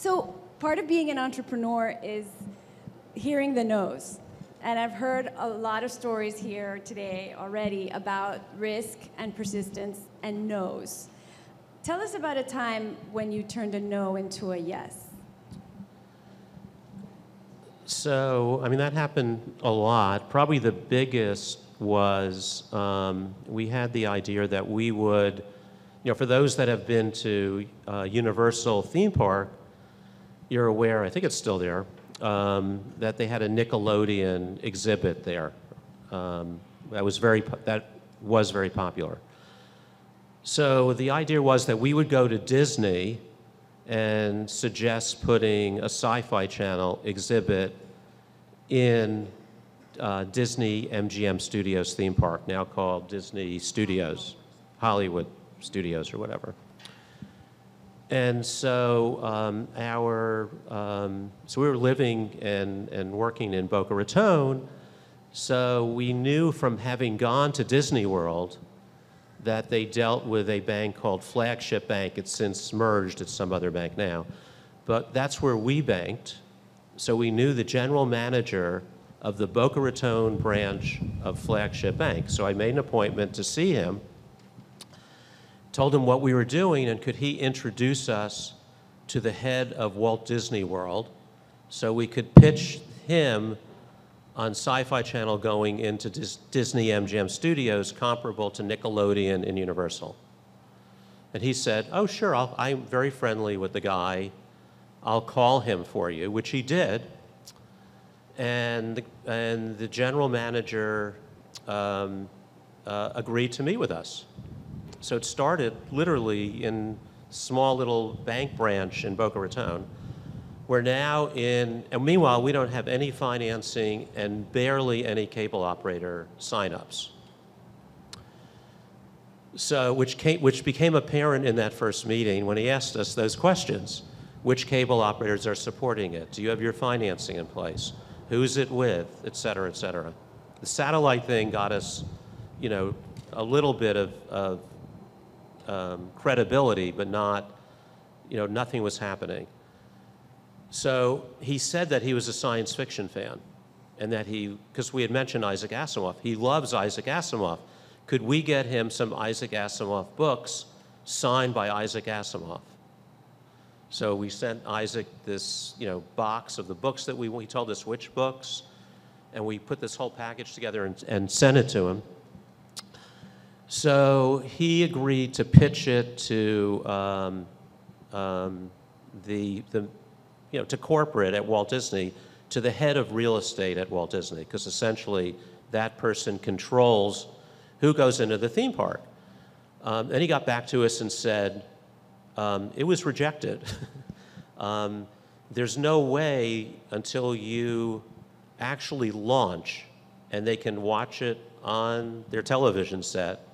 So part of being an entrepreneur is hearing the no's. And I've heard a lot of stories here today already about risk and persistence and no's. Tell us about a time when you turned a no into a yes. So, I mean, that happened a lot. Probably the biggest was we had the idea that we would, you know, for those that have been to Universal Theme Park, you're aware, I think it's still there, that they had a Nickelodeon exhibit there. That was very popular. So the idea was that we would go to Disney and suggest putting a Sci-Fi Channel exhibit in Disney-MGM Studios theme park, now called Disney Studios, Hollywood Studios or whatever. And so so we were living and working in Boca Raton, so we knew from having gone to Disney World that they dealt with a bank called Flagship Bank. It's since merged, it's some other bank now. But that's where we banked, so we knew the general manager of the Boca Raton branch of Flagship Bank. So I made an appointment to see him, told him what we were doing, and could he introduce us to the head of Walt Disney World so we could pitch him on Sci-Fi Channel going into Disney MGM Studios comparable to Nickelodeon and Universal. And he said, oh, sure, I'm very friendly with the guy. I'll call him for you, which he did. And the general manager agreed to meet with us. So it started literally in small little bank branch in Boca Raton. We're now in, and meanwhile, we don't have any financing and barely any cable operator signups. So, which became apparent in that first meeting when he asked us those questions. Which cable operators are supporting it? Do you have your financing in place? Who's it with? Et cetera, et cetera. The satellite thing got us, you know, a little bit of credibility, but not, you know, nothing was happening. So he said that he was a science fiction fan and that he, because we had mentioned Isaac Asimov, he loves Isaac Asimov. Could we get him some Isaac Asimov books signed by Isaac Asimov? So we sent Isaac this, you know, box of the books that he told us which books, and we put this whole package together and sent it to him. So he agreed to pitch it to you know, to corporate at Walt Disney, to the head of real estate at Walt Disney, because essentially that person controls who goes into the theme park. And he got back to us and said, it was rejected. There's no way until you actually launch and they can watch it on their television set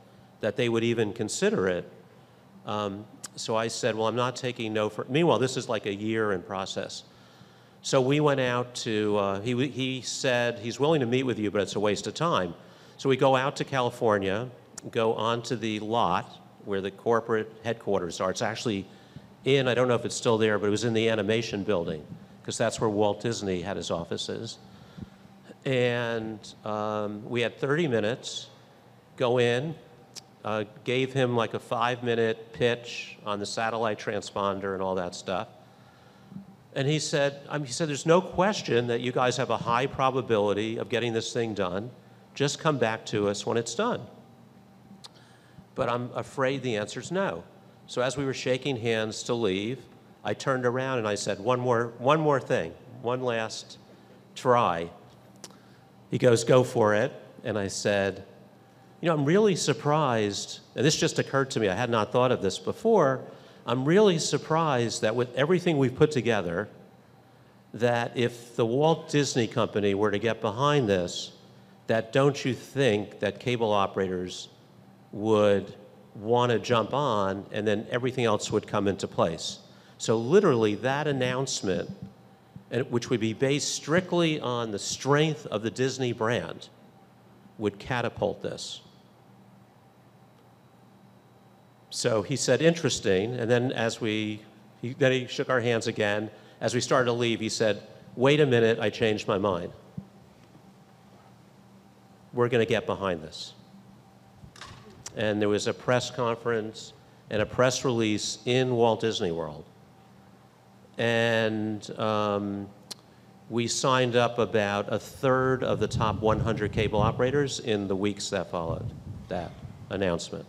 that they would even consider it. So I said, well, I'm not taking no for, meanwhile, this is like a year in process. So we went out to, he said, he's willing to meet with you, but it's a waste of time. So we go out to California, go onto the lot where the corporate headquarters are. It's actually in, I don't know if it's still there, but it was in the animation building, because that's where Walt Disney had his offices. And we had 30 minutes, go in, gave him like a 5-minute pitch on the satellite transponder and all that stuff. And he said, there's no question that you guys have a high probability of getting this thing done. Just come back to us when it's done. But I'm afraid the answer is no. So as we were shaking hands to leave, I turned around and I said, one more thing, one last try. He goes, go for it. And I said, you know, I'm really surprised, and this just occurred to me, I had not thought of this before, I'm really surprised that with everything we've put together, that if the Walt Disney Company were to get behind this, that don't you think that cable operators would want to jump on and then everything else would come into place? So literally that announcement, which would be based strictly on the strength of the Disney brand, would catapult this. So he said, interesting, and then as we, Then he shook our hands again. As we started to leave, he said, "Wait a minute, I changed my mind. We're going to get behind this." And there was a press conference and a press release in Walt Disney World. And we signed up about a third of the top 100 cable operators in the weeks that followed that announcement.